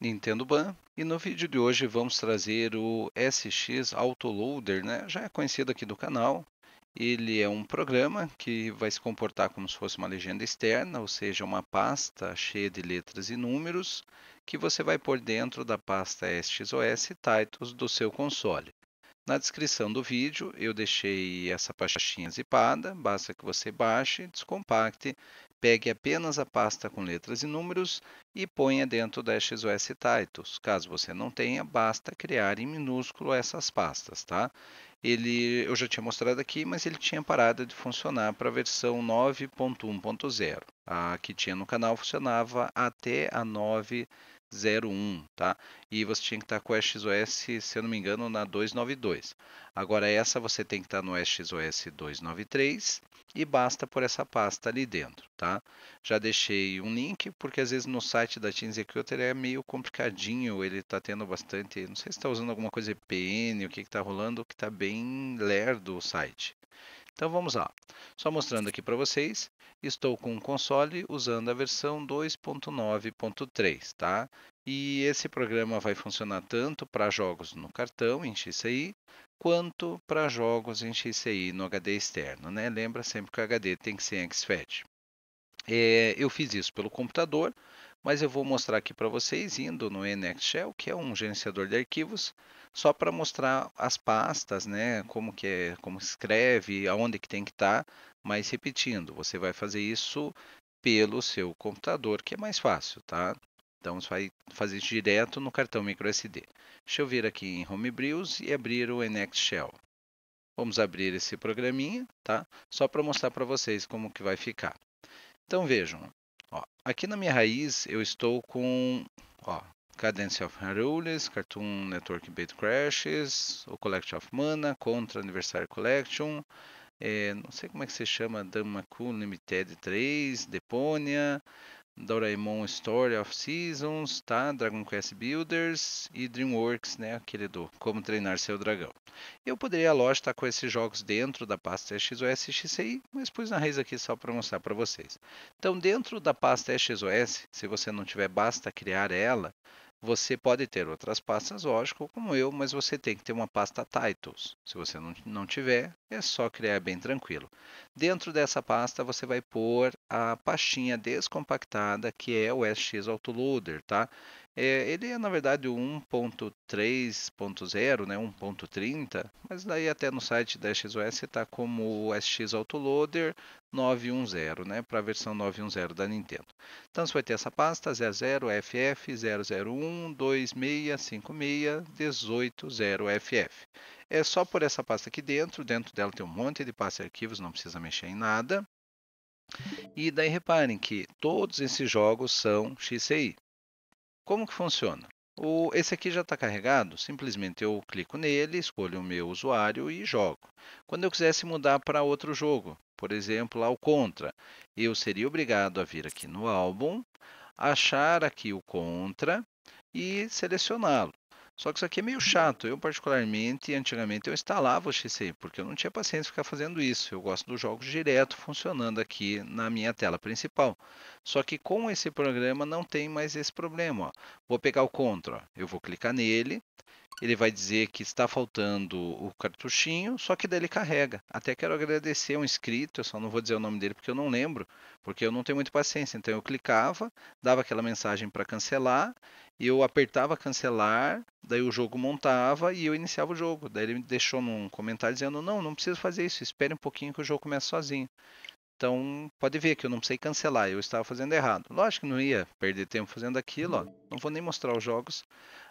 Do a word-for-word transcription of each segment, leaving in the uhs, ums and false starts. Nintendo Ban, e no vídeo de hoje vamos trazer o S X Autoloader, né? Já é conhecido aqui do canal. Ele é um programa que vai se comportar como se fosse uma legenda externa, ou seja, uma pasta cheia de letras e números que você vai pôr dentro da pasta S X O S Titles do seu console. Na descrição do vídeo eu deixei essa pastinha zipada, basta que você baixe, descompacte, pegue apenas a pasta com letras e números e ponha dentro da S X O S Titles. Caso você não tenha, basta criar em minúsculo essas pastas, tá? Ele, eu já tinha mostrado aqui, mas ele tinha parado de funcionar para a versão nove ponto um ponto zero. A que tinha no canal funcionava até a nove ponto zero um, tá? E você tinha que estar com o S X O S, se eu não me engano, na duzentos e noventa e dois. Agora essa você tem que estar no S X O S duzentos e noventa e três. E basta por essa pasta ali dentro, tá? Já deixei um link, porque às vezes no site da Team Xecuter é meio complicadinho, ele tá tendo bastante, não sei se está usando alguma coisa V P N, o que que tá rolando, que tá bem lerdo o site. Então vamos lá, só mostrando aqui para vocês, estou com um console usando a versão dois ponto nove ponto três, tá? E esse programa vai funcionar tanto para jogos no cartão em X C I, quanto para jogos em X C I no H D externo, né? Lembra sempre que o H D tem que ser X FAT. É, eu fiz isso pelo computador, mas eu vou mostrar aqui para vocês indo no N X Shell, que é um gerenciador de arquivos, só para mostrar as pastas, né? Como que é, como escreve, aonde que tem que estar. Tá, mas repetindo, você vai fazer isso pelo seu computador, que é mais fácil, tá? Então você vai fazer isso direto no cartão microSD. Deixa eu vir aqui em Homebrews e abrir o N X Shell. Vamos abrir esse programinha, tá? Só para mostrar para vocês como que vai ficar. Então vejam, ó, aqui na minha raiz eu estou com, ó, Cadence of Hyrule, Cartoon Network Bait Crashes, o Collection of Mana, Contra Anniversary Collection, é, não sei como é que se chama, Damaku, Limited três, Deponia, Doraemon, Story of Seasons, tá? Dragon Quest Builders e DreamWorks, né? Aquele do Como Treinar Seu Dragão. Eu poderia, lógico, estar com esses jogos dentro da pasta S X O S e X C I, mas pus na raiz aqui só para mostrar para vocês. Então, dentro da pasta S X O S, se você não tiver, basta criar ela. Você pode ter outras pastas, lógico, como eu, mas você tem que ter uma pasta Titles. Se você não, não tiver, é só criar bem tranquilo. Dentro dessa pasta, você vai pôr a pastinha descompactada, que é o S X Autoloader, tá? É, ele é, na verdade, o um ponto três ponto zero, né? um ponto trinta, mas daí até no site da S X O S está como o S X Autoloader nove ponto um ponto zero, né? Para a versão nove ponto um ponto zero da Nintendo. Então você vai ter essa pasta zero zero F F zero zero um dois seis cinco seis um oito zero F F. É só por essa pasta aqui dentro, dentro dela tem um monte de pasta e arquivos, não precisa mexer em nada. E daí reparem que todos esses jogos são X C I. Como que funciona? O, esse aqui já está carregado, simplesmente eu clico nele, escolho o meu usuário e jogo. Quando eu quisesse mudar para outro jogo, por exemplo, lá o Contra, eu seria obrigado a vir aqui no álbum, achar aqui o Contra e selecioná-lo. Só que isso aqui é meio chato, eu particularmente, antigamente eu instalava o X C I, porque eu não tinha paciência de ficar fazendo isso. Eu gosto dos jogos direto funcionando aqui na minha tela principal. Só que com esse programa não tem mais esse problema. Ó. Vou pegar o Contra, ó. Eu vou clicar nele, ele vai dizer que está faltando o cartuchinho, só que daí ele carrega. Até quero agradecer um inscrito, eu só não vou dizer o nome dele porque eu não lembro, porque eu não tenho muita paciência. Então eu clicava, dava aquela mensagem para cancelar, eu apertava cancelar, daí o jogo montava e eu iniciava o jogo. Daí ele me deixou num comentário dizendo, não, não preciso fazer isso, espere um pouquinho que o jogo começa sozinho. Então, pode ver que eu não precisei cancelar, eu estava fazendo errado. Lógico que não ia perder tempo fazendo aquilo, ó. Não vou nem mostrar os jogos.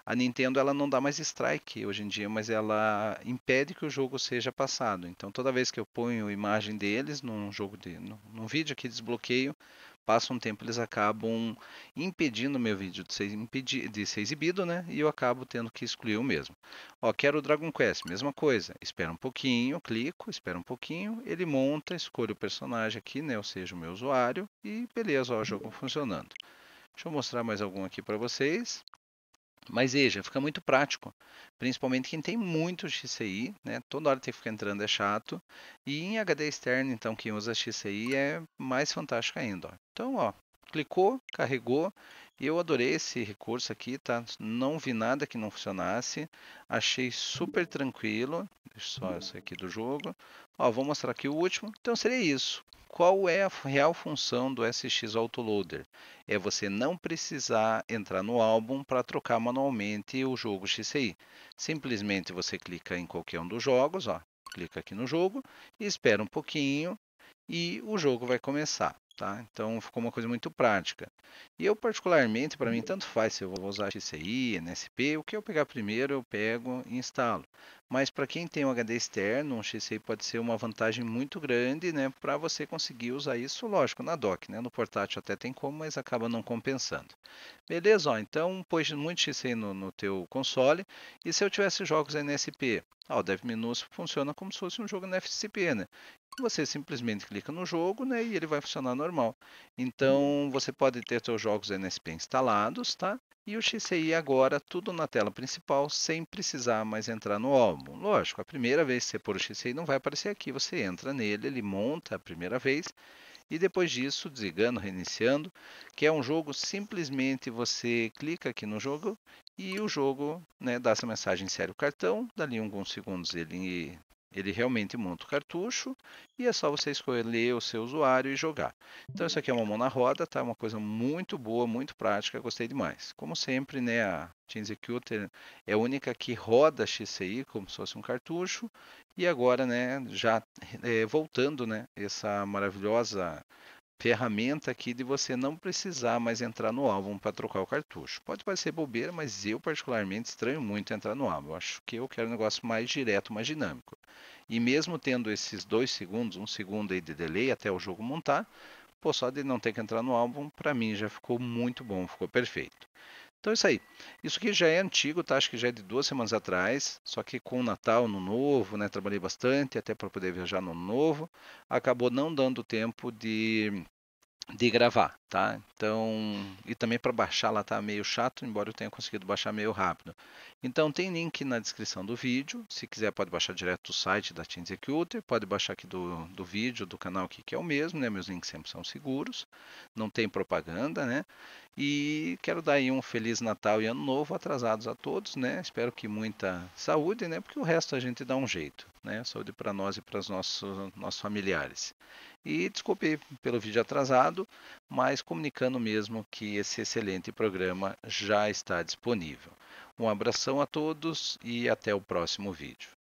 A Nintendo ela não dá mais strike hoje em dia, mas ela impede que o jogo seja passado. Então, toda vez que eu ponho imagem deles num, jogo de, num, num vídeo que desbloqueio, passa um tempo, eles acabam impedindo o meu vídeo de ser, impedi de ser exibido, né? E eu acabo tendo que excluir o mesmo. Ó, quero o Dragon Quest, mesma coisa. Espera um pouquinho, clico, espera um pouquinho, ele monta, escolho o personagem aqui, né? Ou seja, o meu usuário, e beleza, ó, o jogo funcionando. Deixa eu mostrar mais algum aqui para vocês. Mas veja, fica muito prático, principalmente quem tem muito X C I, né? Toda hora tem que ficar entrando, é chato. E em H D externo, então, quem usa X C I é mais fantástico ainda. Ó. Então, ó, clicou, carregou. E eu adorei esse recurso aqui, tá? Não vi nada que não funcionasse. Achei super tranquilo. Deixa só isso aqui do jogo. Ó, vou mostrar aqui o último. Então seria isso. Qual é a real função do S X Autoloader? É você não precisar entrar no álbum para trocar manualmente o jogo X C I. Simplesmente você clica em qualquer um dos jogos, ó. Clica aqui no jogo e espera um pouquinho e o jogo vai começar. Tá? Então ficou uma coisa muito prática. E eu particularmente, para mim, tanto faz se eu vou usar X C I, N S P, o que eu pegar primeiro eu pego e instalo. Mas para quem tem um H D externo, um X C I pode ser uma vantagem muito grande, né, para você conseguir usar isso, lógico, na dock. Né? No portátil até tem como, mas acaba não compensando. Beleza? Ó, então pôs muito X C I no, no teu console. E se eu tivesse jogos N S P? Ah, o Dev Minus funciona como se fosse um jogo N F C P, né? Você simplesmente clica no jogo, né, e ele vai funcionar normal. Então você pode ter seus jogos N S P instalados, tá? E o X C I agora tudo na tela principal, sem precisar mais entrar no álbum. Lógico, a primeira vez que você pôr o X C I não vai aparecer aqui, você entra nele, ele monta a primeira vez. E depois disso, desligando, reiniciando, que é um jogo, simplesmente você clica aqui no jogo e o jogo, né, dá essa mensagem, insere o cartão, dali alguns segundos ele, ele realmente monta o cartucho e é só você escolher o seu usuário e jogar. Então isso aqui é uma mão na roda, tá? Uma coisa muito boa, muito prática, gostei demais. Como sempre, né, a Team Xecuter é a única que roda X C I como se fosse um cartucho. E agora, né, já é, voltando, né, essa maravilhosa ferramenta aqui de você não precisar mais entrar no álbum para trocar o cartucho. Pode parecer bobeira, mas eu particularmente estranho muito entrar no álbum. Eu acho que eu quero um negócio mais direto, mais dinâmico. E mesmo tendo esses dois segundos, um segundo aí de delay até o jogo montar, pô, só de não ter que entrar no álbum, para mim já ficou muito bom, ficou perfeito. Então é isso aí. Isso aqui já é antigo, tá? Acho que já é de duas semanas atrás. Só que com o Natal, Ano Novo, né? Trabalhei bastante até para poder viajar no Ano Novo. Acabou não dando tempo de, de gravar, tá? Então, e também para baixar lá tá meio chato, embora eu tenha conseguido baixar meio rápido. Então tem link na descrição do vídeo. Se quiser pode baixar direto do site da Team Xecuter. Pode baixar aqui do, do vídeo, do canal aqui, que é o mesmo, né? Meus links sempre são seguros. Não tem propaganda, né? E quero dar aí um Feliz Natal e Ano Novo atrasados a todos, né? Espero que muita saúde, né? Porque o resto a gente dá um jeito, né? Saúde para nós e para os nossos, nossos familiares. E desculpe pelo vídeo atrasado, mas comunicando mesmo que esse excelente programa já está disponível. Um abração a todos e até o próximo vídeo.